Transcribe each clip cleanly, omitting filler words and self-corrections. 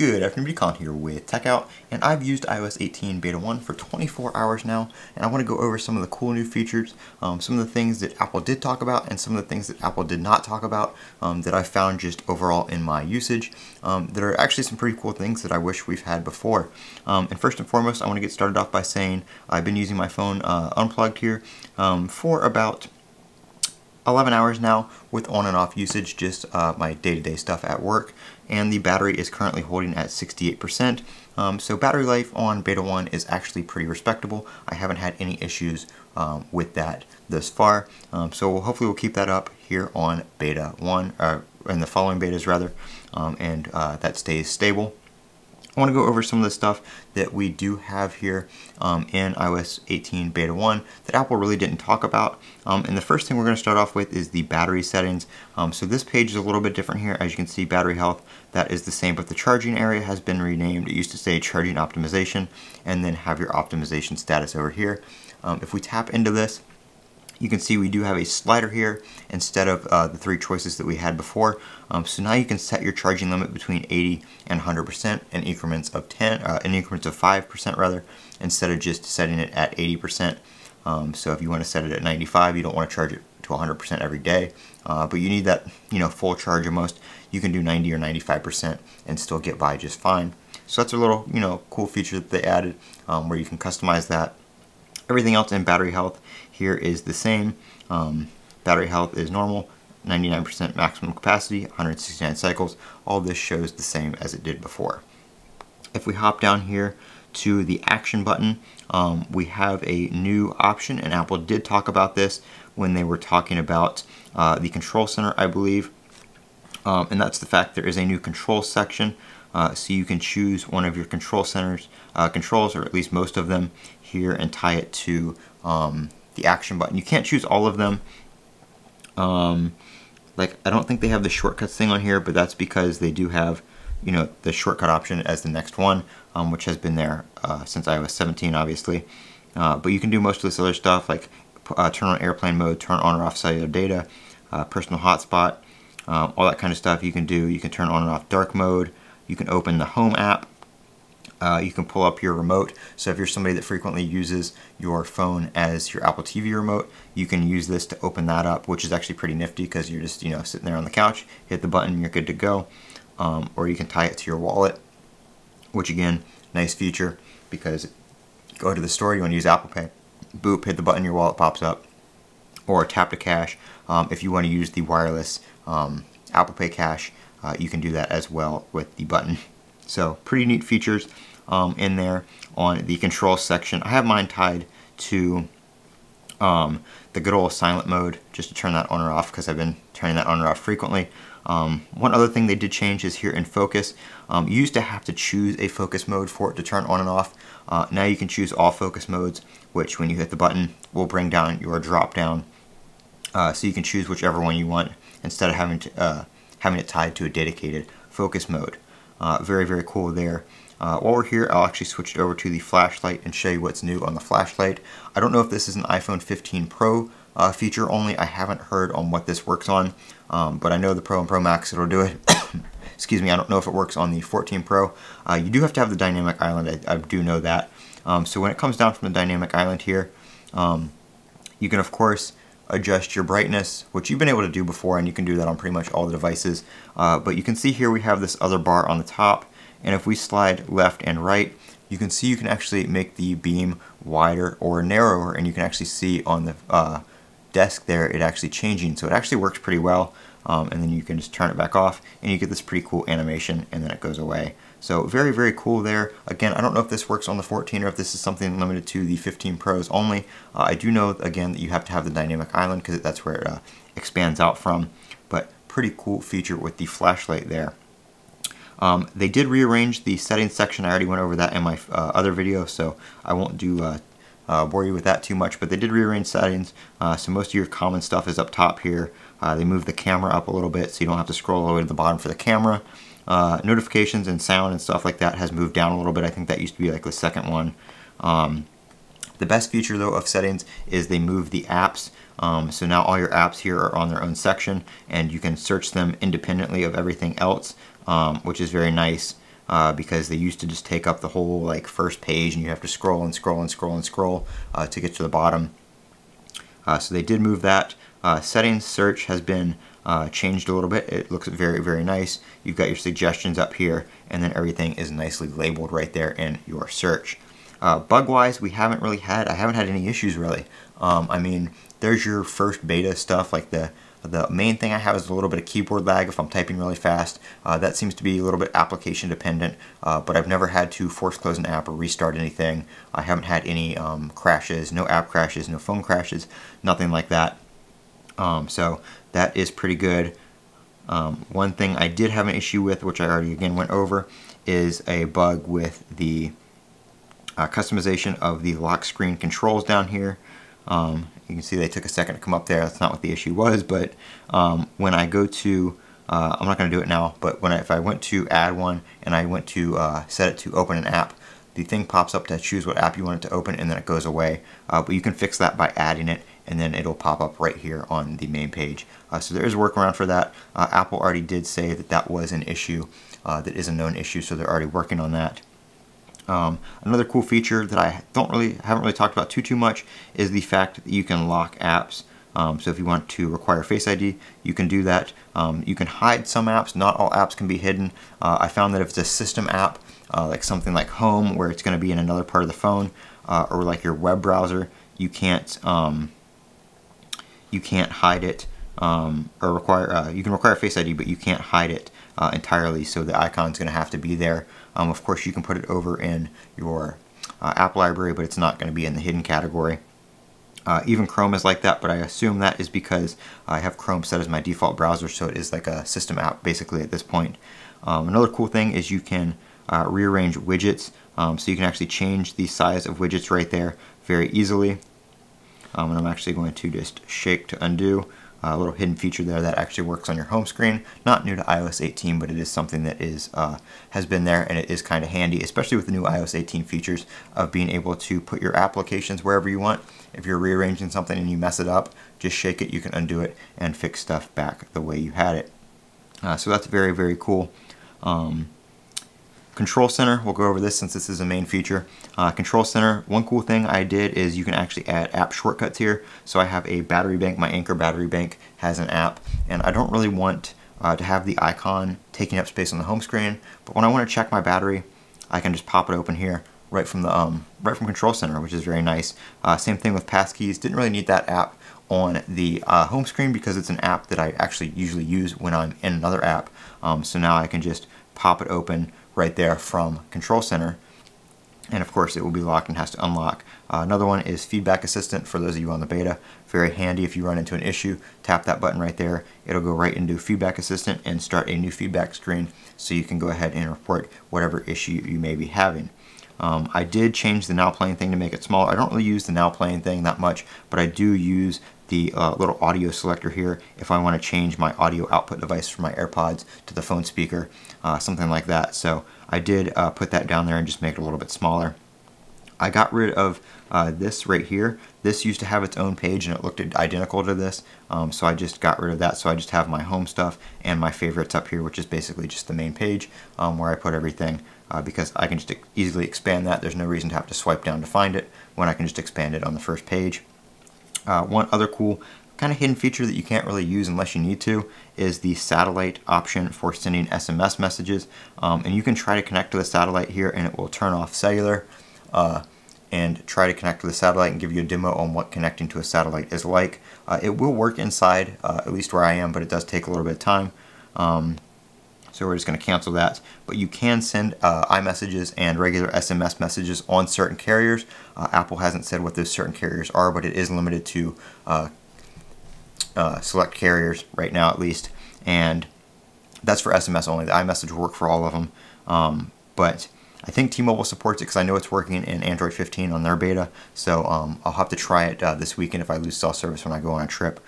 Good afternoon, Colin here with TechOut, and I've used iOS 18 Beta 1 for 24 hours now, and I want to go over some of the cool new features, some of the things that Apple did talk about, and some of the things that Apple did not talk about that I found just overall in my usage. There are actually some pretty cool things that I wish we've had before. And first and foremost, I want to get started off by saying I've been using my phone unplugged here for about 11 hours now with on and off usage, just my day-to-day stuff at work, and the battery is currently holding at 68%. So battery life on Beta 1 is actually pretty respectable. I haven't had any issues with that thus far. So hopefully we'll keep that up here on Beta 1, or in the following betas rather, and that stays stable. I want to go over some of the stuff that we do have here in iOS 18 Beta 1 that Apple really didn't talk about. And the first thing we're going to start off with is the battery settings. So this page is a little bit different here. As you can see, battery health, that is the same, but the charging area has been renamed. It used to say charging optimization, and then have your optimization status over here. If we tap into this, you can see we do have a slider here instead of the three choices that we had before. So now you can set your charging limit between 80 and 100% in increments of 5% rather, instead of just setting it at 80%. So if you want to set it at 95, you don't want to charge it to 100% every day, but you need that full charge almost. You can do 90 or 95% and still get by just fine. So that's a little cool feature that they added where you can customize that. Everything else in battery health here is the same. Battery health is normal, 99% maximum capacity, 169 cycles. All this shows the same as it did before. If we hop down here to the action button, we have a new option, and Apple did talk about this when they were talking about the control center, I believe. And that's the fact there is a new control section. So you can choose one of your control centers, controls, or at least most of them here, and tie it to the action button. You can't choose all of them. Like, I don't think they have the shortcuts thing on here, but that's because they do have, the shortcut option as the next one, which has been there since iOS 17, obviously. But you can do most of this other stuff, like turn on airplane mode, turn on or off cellular data, personal hotspot, all that kind of stuff you can do. You can turn on and off dark mode. You can open the Home app, you can pull up your remote. So if you're somebody that frequently uses your phone as your Apple TV remote, you can use this to open that up, which is actually pretty nifty because you're just sitting there on the couch, hit the button, you're good to go. Or you can tie it to your wallet, which again, nice feature because go to the store, you want to use Apple Pay, boop, hit the button, your wallet pops up. Or tap to cash, if you want to use the wireless Apple Pay cash, you can do that as well with the button. So pretty neat features in there on the control section. I have mine tied to the good old silent mode, just to turn that on or off because I've been turning that on or off frequently. One other thing they did change is here in focus. You used to have to choose a focus mode for it to turn on and off. Now you can choose all focus modes, which when you hit the button will bring down your drop down. So you can choose whichever one you want instead of having to having it tied to a dedicated focus mode. Very, very cool there. While we're here, I'll actually switch it over to the flashlight and show you what's new on the flashlight. I don't know if this is an iPhone 15 Pro feature only. I haven't heard on what this works on, but I know the Pro and Pro Max, it'll do it. Excuse me, I don't know if it works on the 14 Pro. You do have to have the Dynamic Island, I do know that. So when it comes down from the Dynamic Island here, you can of course adjust your brightness, which you've been able to do before, and you can do that on pretty much all the devices. But you can see here we have this other bar on the top, and if we slide left and right, you can see you can actually make the beam wider or narrower, and you can actually see on the desk there it actually changing. So it actually works pretty well, and then you can just turn it back off, and you get this pretty cool animation, and then it goes away. So very, very cool there. Again, I don't know if this works on the 14 or if this is something limited to the 15 Pros only. I do know, again, that you have to have the Dynamic Island because that's where it expands out from, but pretty cool feature with the flashlight there. They did rearrange the settings section. I already went over that in my other video, so I won't do bore you with that too much, but they did rearrange settings. So most of your common stuff is up top here. They moved the camera up a little bit so you don't have to scroll all the way to the bottom for the camera. Notifications and sound and stuff like that has moved down a little bit. I think that used to be like the second one. The best feature though of settings is they moved the apps. So now all your apps here are on their own section, and you can search them independently of everything else, which is very nice. because they used to just take up the whole like first page and you have to scroll and scroll and scroll and scroll to get to the bottom. So they did move that. Settings search has been changed a little bit. It looks very, very nice. You've got your suggestions up here, and then everything is nicely labeled right there in your search. Bug-wise, I haven't had any issues really. I mean, there's your first beta stuff, like the main thing I have is a little bit of keyboard lag if I'm typing really fast. That seems to be a little bit application dependent, but I've never had to force close an app or restart anything. I haven't had any crashes, no app crashes, no phone crashes, nothing like that. So that is pretty good. One thing I did have an issue with, which I already again went over, is a bug with the customization of the lock screen controls down here. You can see they took a second to come up there. That's not what the issue was, but when I go to, I'm not going to do it now, but if I went to add one and I went to set it to open an app, the thing pops up to choose what app you want it to open, and then it goes away. But you can fix that by adding it, and then it'll pop up right here on the main page. So there is a workaround for that. Apple already did say that that was an issue, that is a known issue, so they're already working on that. Another cool feature that I haven't really talked about too much is the fact that you can lock apps. So if you want to require Face ID, you can do that. You can hide some apps. Not all apps can be hidden. I found that if it's a system app, like something like Home, where it's going to be in another part of the phone, or like your web browser, you can't hide it, or require. You can require Face ID, but you can't hide it entirely. So the icon's going to have to be there. Of course, you can put it over in your app library, but it's not going to be in the hidden category. Even Chrome is like that, but I assume that is because I have Chrome set as my default browser, so it is like a system app basically at this point. Another cool thing is you can rearrange widgets, so you can actually change the size of widgets right there very easily. And I'm actually going to just shake to undo. A little hidden feature there that actually works on your home screen. Not new to iOS 18, but it is something that is has been there, and it is kind of handy, especially with the new iOS 18 features of being able to put your applications wherever you want. If you're rearranging something and you mess it up, just shake it, you can undo it, and fix stuff back the way you had it. So that's very, very cool. Control Center, we'll go over this since this is a main feature. Control Center, one cool thing I did is you can actually add app shortcuts here. So I have a battery bank, my Anker battery bank has an app, and I don't really want to have the icon taking up space on the home screen, but when I want to check my battery, I can just pop it open here right from the right from Control Center, which is very nice. Same thing with passkeys, didn't really need that app on the home screen because it's an app that I actually usually use when I'm in another app. So now I can just pop it open right there from Control Center, and of course it will be locked and has to unlock. Another one is Feedback Assistant for those of you on the beta. Very handy if you run into an issue, tap that button right there, it'll go right into Feedback Assistant and start a new feedback screen so you can go ahead and report whatever issue you may be having. I did change the Now Playing thing to make it smaller. I don't really use the Now Playing thing that much, but I do use the little audio selector here if I want to change my audio output device from my AirPods to the phone speaker, something like that. So I did put that down there and just make it a little bit smaller. I got rid of this right here. This used to have its own page and it looked identical to this, so I just got rid of that. So I just have my home stuff and my favorites up here, which is basically just the main page where I put everything, because I can just easily expand that. There's no reason to have to swipe down to find it when I can just expand it on the first page. One other cool kind of hidden feature that you can't really use unless you need to is the satellite option for sending SMS messages. And you can try to connect to the satellite here and it will turn off cellular and try to connect to the satellite and give you a demo on what connecting to a satellite is like. It will work inside, at least where I am, but it does take a little bit of time. So we're just going to cancel that. But you can send iMessages and regular SMS messages on certain carriers. Apple hasn't said what those certain carriers are, but it is limited to select carriers right now at least. And that's for SMS only. The iMessage will work for all of them. But I think T-Mobile supports it because I know it's working in Android 15 on their beta. So I'll have to try it this weekend if I lose cell service when I go on a trip.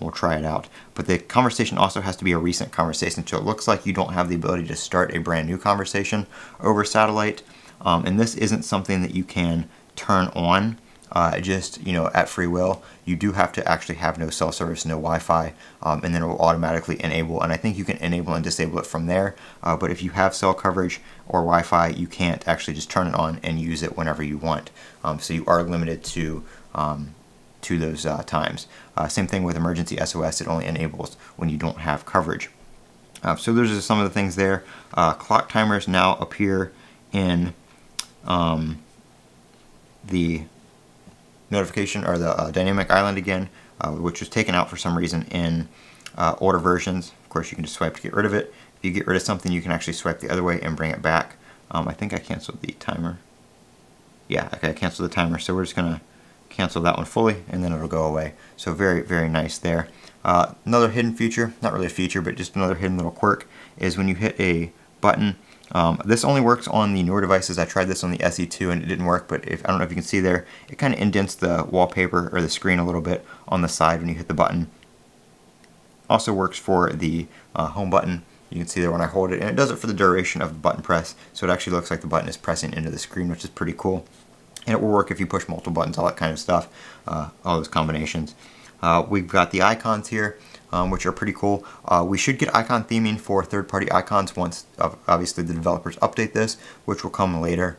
We'll try it out. But the conversation also has to be a recent conversation. So it looks like you don't have the ability to start a brand new conversation over satellite. And this isn't something that you can turn on just, you know, at free will. You do have to actually have no cell service, no Wi-Fi, and then it will automatically enable. And I think you can enable and disable it from there. But if you have cell coverage or Wi-Fi, you can't actually just turn it on and use it whenever you want. So you are limited to those times. Same thing with emergency SOS. It only enables when you don't have coverage. So those are some of the things there. Clock timers now appear in the notification, or the Dynamic Island again, which was taken out for some reason in older versions. Of course, you can just swipe to get rid of it. If you get rid of something, you can actually swipe the other way and bring it back. I think I canceled the timer. Yeah, okay, I canceled the timer. So we're just gonna cancel that one fully, and then it'll go away. So very, very nice there. Another hidden feature, not really a feature, but just another hidden little quirk, is when you hit a button. This only works on the newer devices. I tried this on the SE2 and it didn't work, but if, I don't know if you can see there, it kind of indents the wallpaper or the screen a little bit on the side when you hit the button. Also works for the home button. You can see there when I hold it, and it does it for the duration of the button press, so it actually looks like the button is pressing into the screen, which is pretty cool. And it will work if you push multiple buttons, all that kind of stuff, all those combinations. We've got the icons here, which are pretty cool. We should get icon theming for third-party icons once, obviously, the developers update this, which will come later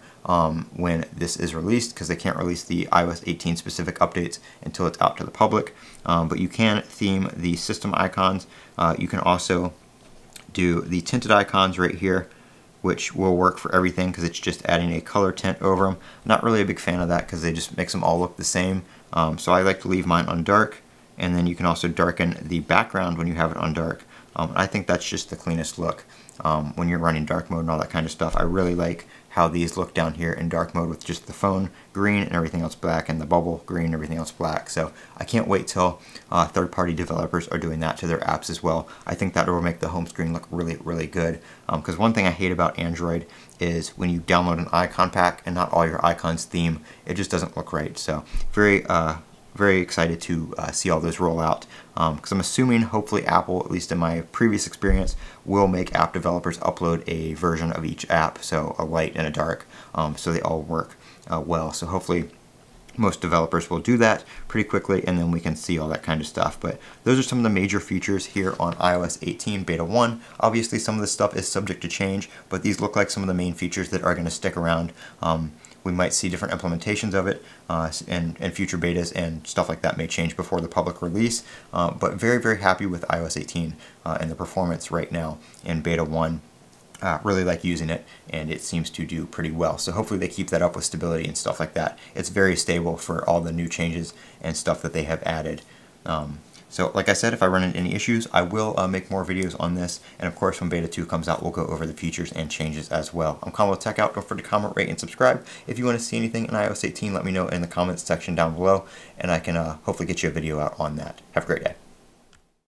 when this is released, because they can't release the iOS 18 specific updates until it's out to the public. But you can theme the system icons. You can also do the tinted icons right here, which will work for everything because it's just adding a color tint over them. Not really a big fan of that because they just makes them all look the same. So I like to leave mine on dark, and then you can also darken the background when you have it on dark. I think that's just the cleanest look when you're running dark mode and all that kind of stuff. I really like how these look down here in dark mode with just the phone green and everything else black, and the bubble green and everything else black. So I can't wait till third-party developers are doing that to their apps as well. I think that will make the home screen look really, really good. Because one thing I hate about Android is when you download an icon pack and not all your icons theme, it just doesn't look right. So very, very excited to see all those roll out, because I'm assuming hopefully Apple, at least in my previous experience, will make app developers upload a version of each app, so a light and a dark, so they all work well. So hopefully most developers will do that pretty quickly, and then we can see all that kind of stuff. But those are some of the major features here on iOS 18 Beta 1. Obviously some of this stuff is subject to change, but these look like some of the main features that are going to stick around. We might see different implementations of it, and future betas and stuff like that may change before the public release. But very, very happy with iOS 18 and the performance right now in Beta 1. Really like using it, and it seems to do pretty well. So hopefully they keep that up with stability and stuff like that. It's very stable for all the new changes and stuff that they have added. So like I said, if I run into any issues, I will make more videos on this. And of course, when Beta 2 comes out, we'll go over the features and changes as well. I'm ComboTechOut. Don't forget to comment, rate, and subscribe. If you want to see anything in iOS 18, let me know in the comments section down below, and I can hopefully get you a video out on that. Have a great day.